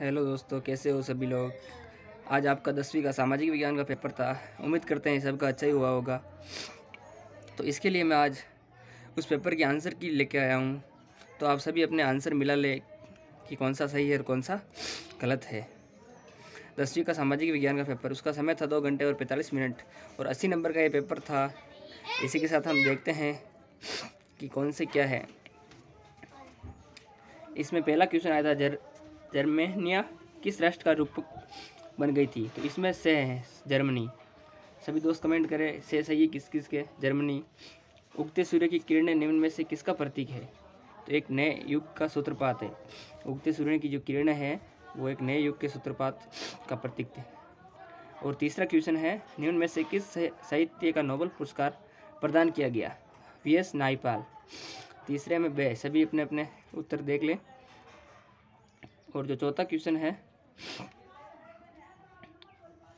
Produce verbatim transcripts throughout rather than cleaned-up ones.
Hello दोस्तों, कैसे हो सभी लोग। आज आपका दसवीं का सामाजिक विज्ञान का पेपर था। उम्मीद करते हैं सबका अच्छा ही हुआ होगा। तो इसके लिए मैं आज उस पेपर के आंसर की लेके आया हूँ। तो आप सभी अपने आंसर मिला ले कि कौन सा सही है और कौन सा गलत है। दसवीं का सामाजिक विज्ञान का पेपर, उसका समय था दो घंटे और पैंतालीस मिनट और अस्सी नंबर का ये पेपर था। इसी के साथ हम देखते हैं कि कौन से क्या है। इसमें पहला क्वेश्चन आया था, जर जर्मेनिया किस राष्ट्र का रूपक बन गई थी। तो इसमें से है जर्मनी। सभी दोस्त कमेंट करें से सही है किस किस के। जर्मनी। उगते सूर्य की किरणें निम्न में से किसका प्रतीक है। तो एक नए युग का सूत्रपात है। उगते सूर्य की जो किरणें हैं वो एक नए युग के सूत्रपात का प्रतीक थे। और तीसरा क्वेश्चन है, निम्न में से किस साहित्य का नोबेल पुरस्कार प्रदान किया गया। V S Naipaul. तीसरे में बे सभी अपने अपने उत्तर देख लें। और जो चौथा क्वेश्चन है,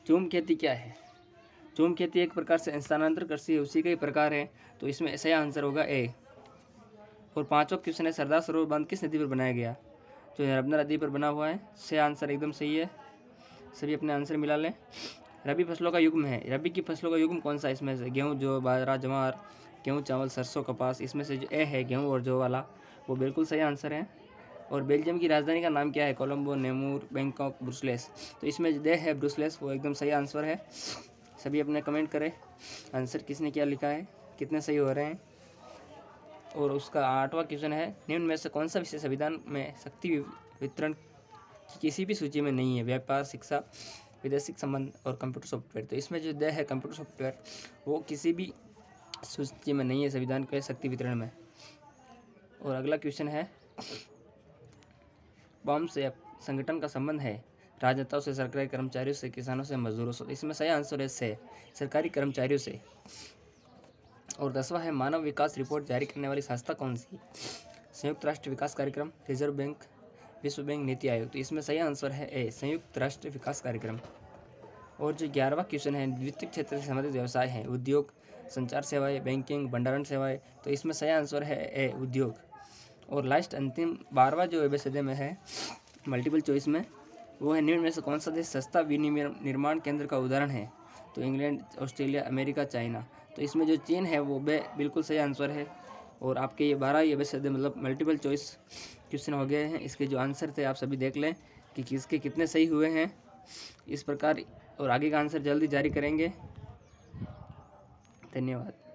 झूम खेती क्या है। झूम खेती एक प्रकार से स्थानांतर कृषि है, उसी का ही प्रकार है। तो इसमें ऐसा ही आंसर होगा ए। और पांचवा क्वेश्चन है, सरदार सरोवर बांध किस नदी पर बनाया गया। तो नर्मदा नदी पर बना हुआ है। से आंसर एकदम सही है। सभी अपने आंसर मिला लें। रबी फसलों का युग्म है। रबी की फसलों का युग्म कौन सा है। इसमें से गेहूँ, जो बाजरा, जवार, गेहूँ, चावल, सरसों, कपास। इसमें से जो ए है गेहूँ और जो वाला वो बिल्कुल सही आंसर है। और बेल्जियम की राजधानी का नाम क्या है। कोलंबो, नेमूर, बैंकॉक, ब्रुसेल्स। तो इसमें जो दे है ब्रुसेल्स वो एकदम सही आंसर है। सभी अपने कमेंट करें आंसर किसने क्या लिखा है, कितने सही हो रहे हैं। और उसका आठवां क्वेश्चन है, निम्न में से कौन सा विषय संविधान में शक्ति वितरण की किसी भी सूची में नहीं है। व्यापार, शिक्षा, वैदेशिक संबंध और कंप्यूटर सॉफ्टवेयर। तो इसमें जो दे है कंप्यूटर सॉफ्टवेयर वो किसी भी सूची में नहीं है संविधान के शक्ति वितरण में। और अगला क्वेश्चन है, बॉम्ब से संगठन का संबंध है। राजनेताओं से, सरकारी कर्मचारियों से, किसानों से, मजदूरों से। इसमें सही आंसर है से, सरकारी कर्मचारियों से। और दसवां है, मानव विकास रिपोर्ट जारी करने वाली संस्था कौन सी। संयुक्त राष्ट्र विकास कार्यक्रम, रिजर्व बैंक, विश्व बैंक, नीति आयोग। तो इसमें सही आंसर है ए, संयुक्त राष्ट्र विकास कार्यक्रम। और जो ग्यारहवां क्वेश्चन है, वित्तीय क्षेत्र से संबंधित व्यवसाय हैं। उद्योग, संचार सेवाएँ, बैंकिंग, भंडारण सेवाएँ। तो इसमें सही आंसर है ए, उद्योग। और लास्ट अंतिम बारहवां जो एबीसीडी में है मल्टीपल चॉइस में, वो है निम्न में से कौन सा देश सस्ता विनिमय निर्माण केंद्र का उदाहरण है। तो इंग्लैंड, ऑस्ट्रेलिया, अमेरिका, चाइना। तो इसमें जो चीन है वो बे बिल्कुल सही आंसर है। और आपके ये बारह एबीसीडी मतलब मल्टीपल चॉइस क्वेश्चन हो गए हैं। इसके जो आंसर थे आप सभी देख लें कि किसके कितने सही हुए हैं इस प्रकार। और आगे का आंसर जल्दी जारी करेंगे। धन्यवाद।